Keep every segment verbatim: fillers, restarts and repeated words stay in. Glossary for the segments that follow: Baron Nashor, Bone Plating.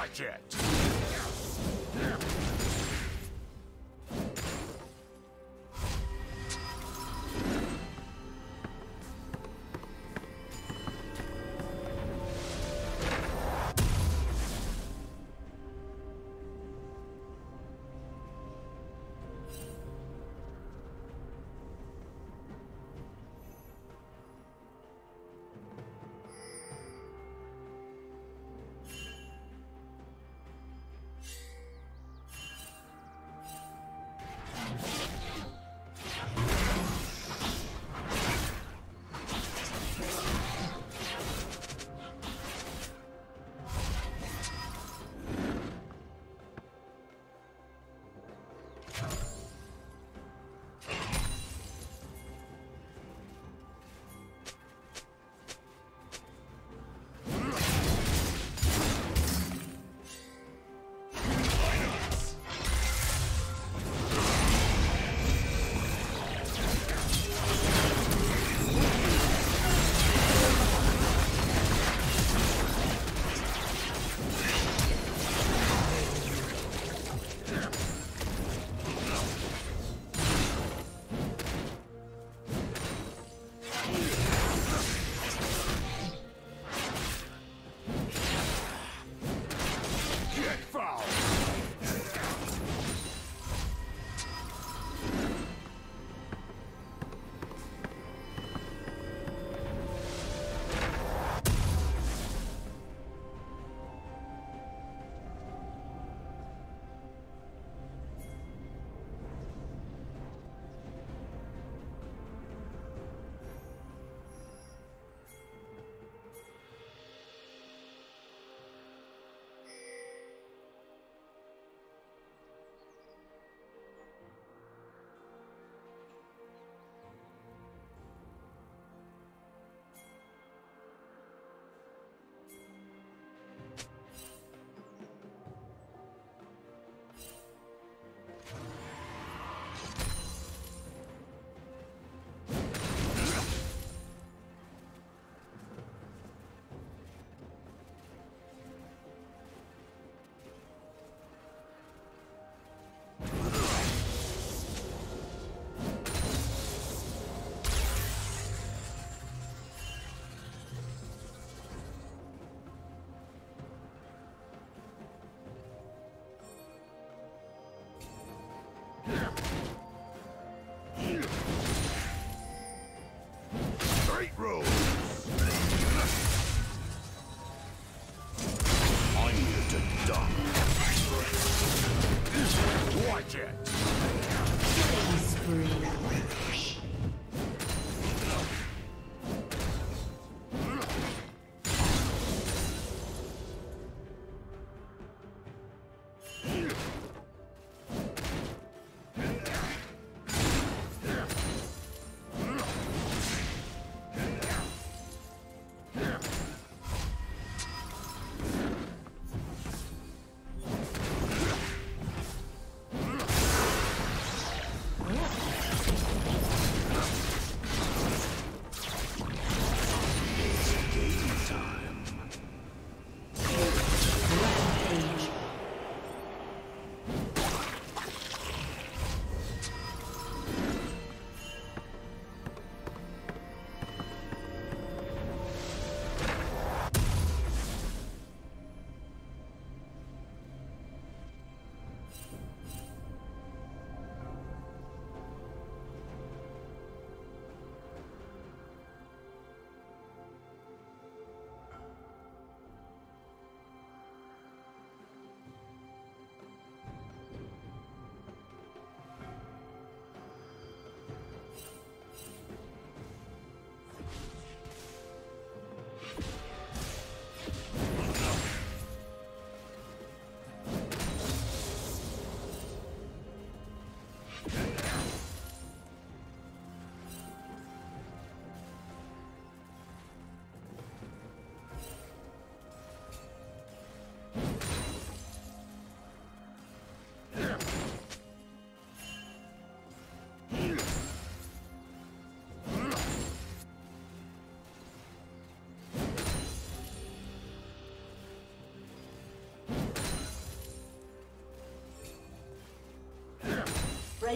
Watch it!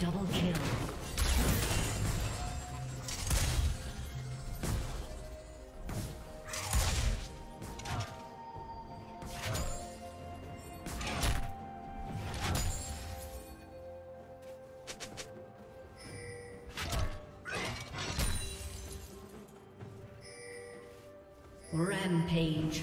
Double kill. Rampage.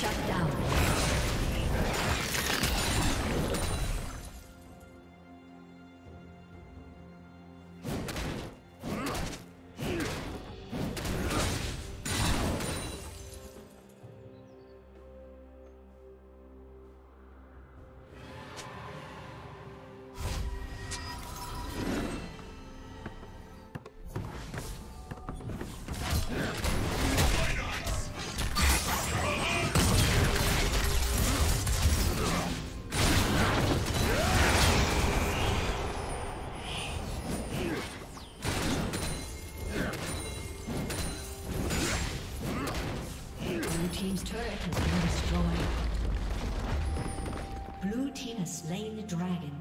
Shut down. team's turret has been destroyed. Blue team has slain the dragon.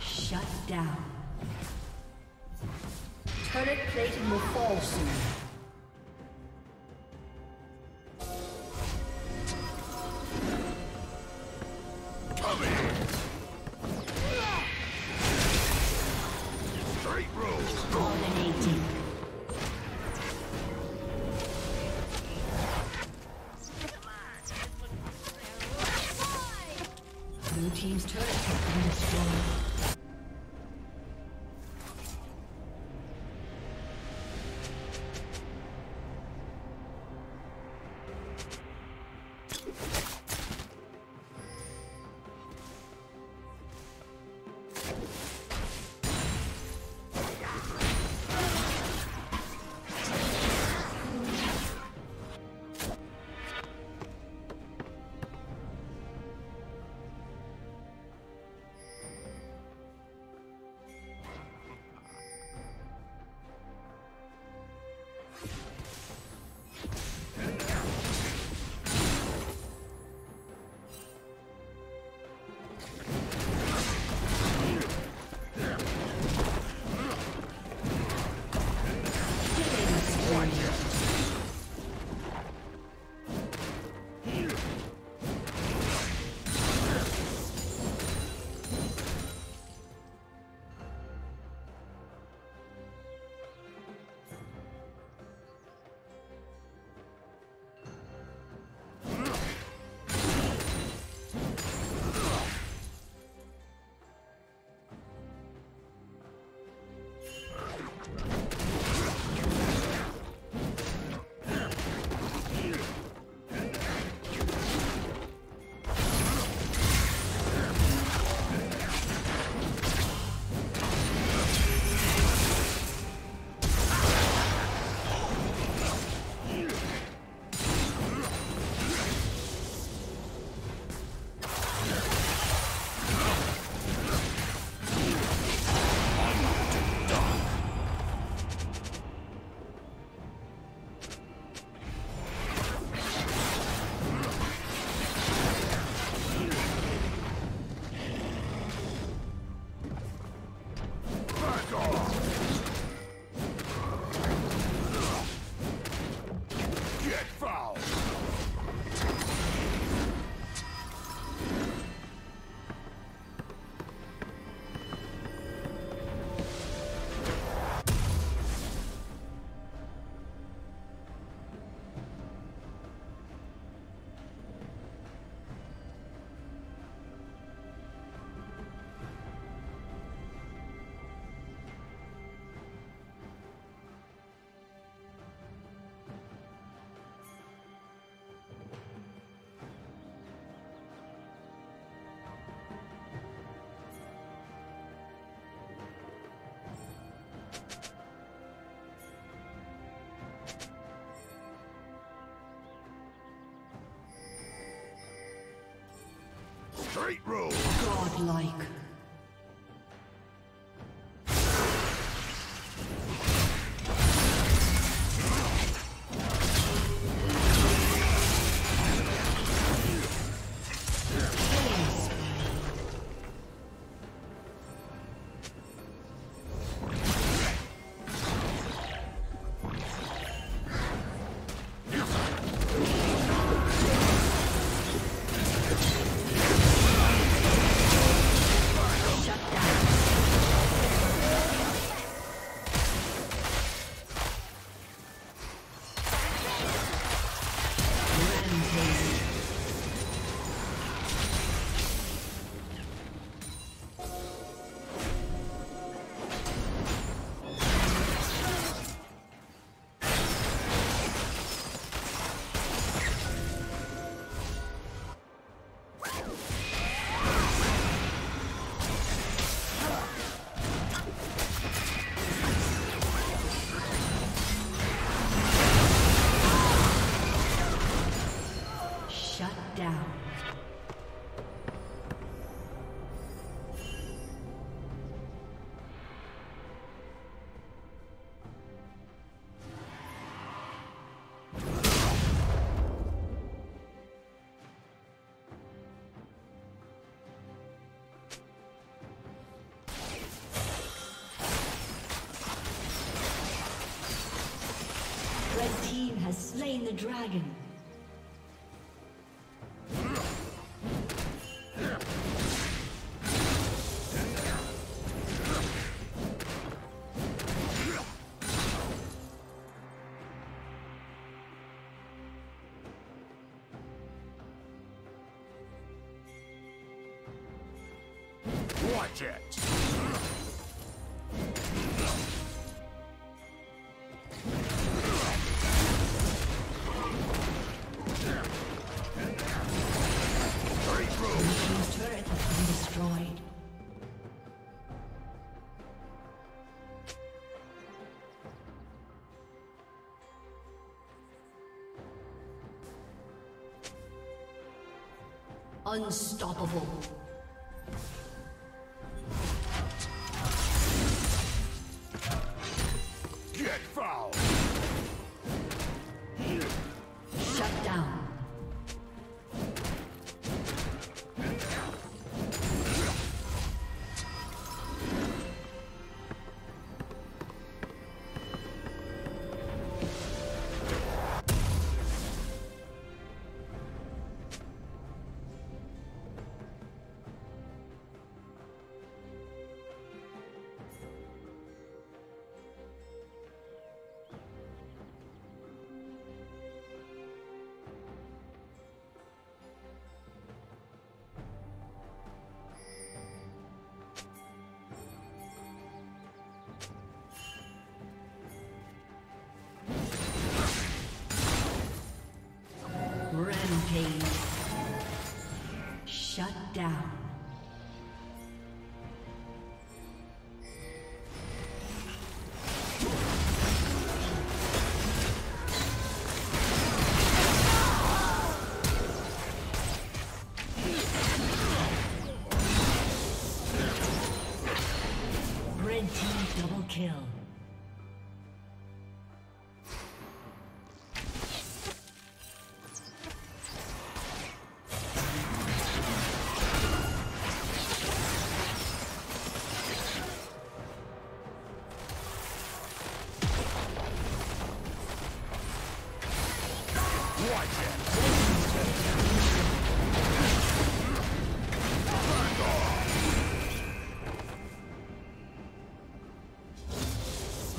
Shut down. Turret plating will fall soon. Straight road. Godlike. slaying the dragon. Watch it! Unstoppable. Get fouled. Shut down. Shut down. Red team double kill.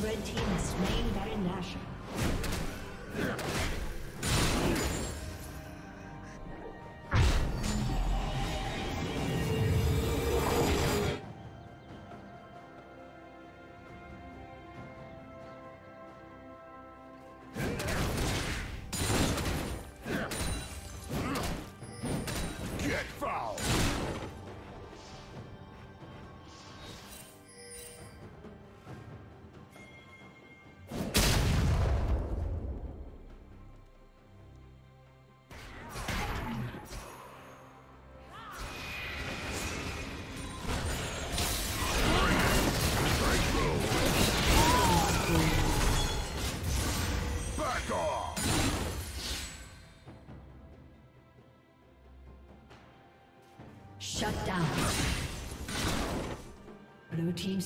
Red team is slain Baron Nashor. Shut down. Blue team's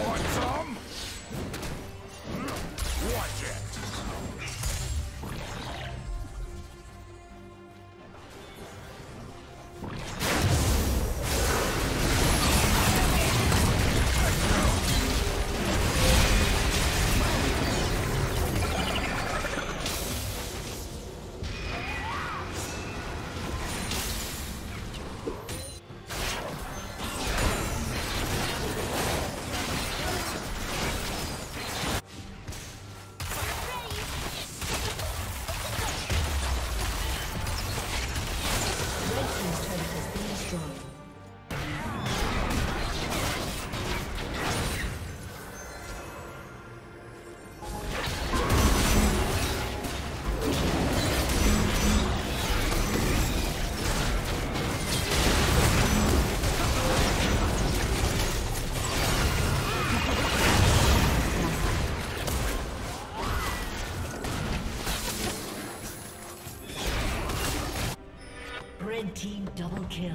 What's up? kill.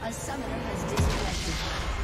A summoner has disconnected.